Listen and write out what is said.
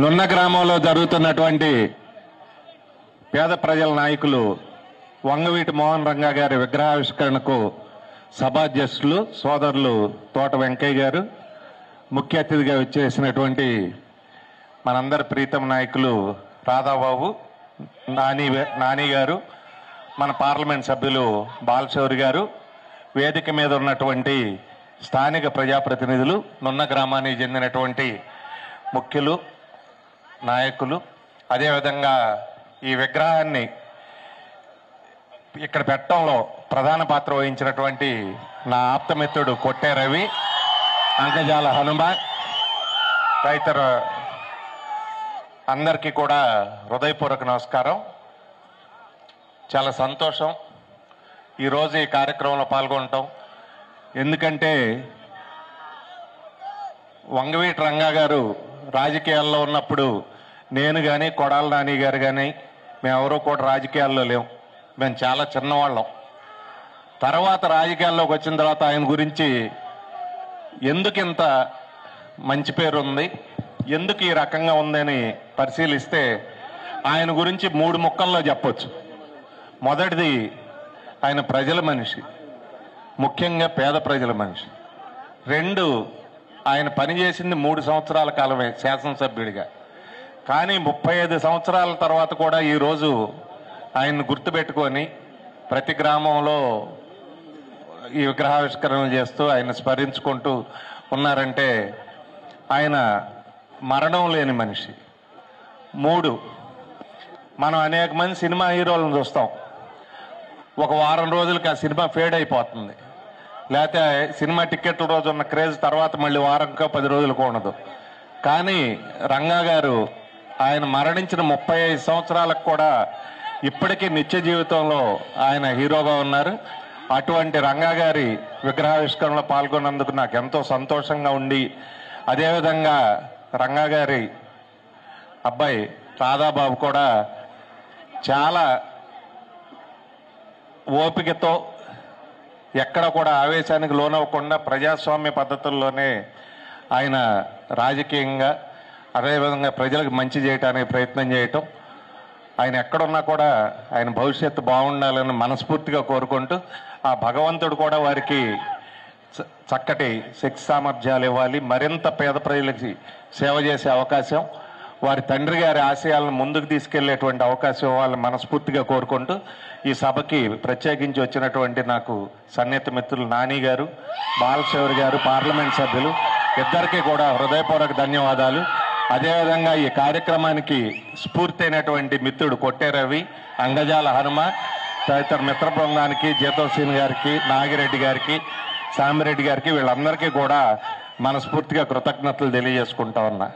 నున్న గ్రామంలో జరుగుతున్నటువంటి పేద ప్రజల నాయకులు వంగవీటి మోహన్ రంగా గారి విగ్రహావిష్కరణకు సభాధ్యక్షులు సోదరులు తోట వెంకయ్య గారు, ముఖ్య అతిథిగా వచ్చేసినటువంటి మనందరి ప్రీతమ నాయకులు రాధాబాబు, నాని గారు, మన పార్లమెంట్ సభ్యులు బాలశౌరి గారు, వేదిక మీద ఉన్నటువంటి స్థానిక ప్రజాప్రతినిధులు, నున్న గ్రామానికి చెందినటువంటి ముఖ్యులు నాయకులు, అదేవిధంగా ఈ విగ్రహాన్ని ఇక్కడ పెట్టడంలో ప్రధాన పాత్ర వహించినటువంటి నా ఆప్తమిత్రుడు కొట్టే రవి, అంకజాల హనుమా తదితర అందరికీ కూడా హృదయపూర్వక నమస్కారం. చాలా సంతోషం ఈరోజు ఈ కార్యక్రమంలో పాల్గొనటం. ఎందుకంటే వంగవీటి రంగా గారు రాజకీయాల్లో ఉన్నప్పుడు నేను కానీ కొడాలి నాని గారు కానీ మేమెవరూ కూడా రాజకీయాల్లో లేము. మేము చాలా చిన్నవాళ్ళం. తర్వాత రాజకీయాల్లోకి వచ్చిన తర్వాత ఆయన గురించి ఎందుకు ఇంత మంచి పేరు ఉంది, ఎందుకు ఈ రకంగా ఉందని పరిశీలిస్తే ఆయన గురించి మూడు ముక్కల్లో చెప్పొచ్చు. మొదటిది, ఆయన ప్రజల మనిషి, ముఖ్యంగా పేద ప్రజల మనిషి. రెండు, ఆయన పనిచేసింది 3 సంవత్సరాల కాలమే శాసనసభ్యుడిగా. కానీ 35 సంవత్సరాల తర్వాత కూడా ఈరోజు ఆయన్ని గుర్తుపెట్టుకొని ప్రతి గ్రామంలో ఈ విగ్రహావిష్కరణలు చేస్తూ ఆయన స్మరించుకుంటూ ఉన్నారంటే ఆయన మరణం లేని మనిషి. మూడు, మనం అనేక మంది సినిమా హీరోలను చూస్తాం. ఒక వారం రోజులకి ఆ సినిమా ఫేడ్ అయిపోతుంది, లేకపోతే సినిమా టికెట్ల రోజు ఉన్న క్రేజ్ తర్వాత మళ్ళీ వారంకో 10 రోజులకు ఉండదు. కానీ రంగా గారు ఆయన మరణించిన 35 సంవత్సరాలకు కూడా ఇప్పటికీ నిత్య జీవితంలో ఆయన హీరోగా ఉన్నారు. అటువంటి రంగా గారి విగ్రహావిష్కరణలో పాల్గొన్నందుకు నాకు ఎంతో సంతోషంగా ఉండి, అదేవిధంగా రంగా గారి అబ్బాయి రాధాబాబు కూడా చాలా ఓపికతో ఎక్కడ కూడా ఆవేశానికి లోనవ్వకుండా ప్రజాస్వామ్య పద్ధతుల్లోనే ఆయన రాజకీయంగా అదేవిధంగా ప్రజలకు మంచి చేయడానికి ప్రయత్నం చేయటం, ఆయన ఎక్కడున్నా కూడా ఆయన భవిష్యత్తు బాగుండాలని మనస్ఫూర్తిగా కోరుకుంటూ ఆ భగవంతుడు కూడా వారికి చక్కటి శక్తి సామర్థ్యాలు ఇవ్వాలి, మరింత పేద ప్రజలకి సేవ చేసే అవకాశం, వారి తండ్రి గారి ఆశయాలను ముందుకు తీసుకెళ్లేటువంటి అవకాశం ఇవ్వాలని మనస్ఫూర్తిగా కోరుకుంటూ ఈ సభకి ప్రత్యేకించి వచ్చినటువంటి నాకు సన్నిహిత మిత్రులు నాని గారు, బాలశౌరి గారు, పార్లమెంట్ సభ్యులు ఇద్దరికీ కూడా హృదయపూర్వక ధన్యవాదాలు. అదేవిధంగా ఈ కార్యక్రమానికి స్ఫూర్తి అయినటువంటి మిత్రుడు కొట్టే రవి, అంగజాల హనుమ తదితర మిత్ర బృందానికి, జీతోసీన్ గారికి, నాగిరెడ్డి గారికి, సామిరెడ్డి గారికి, వీళ్ళందరికీ కూడా మనస్ఫూర్తిగా కృతజ్ఞతలు తెలియజేసుకుంటా ఉన్నా.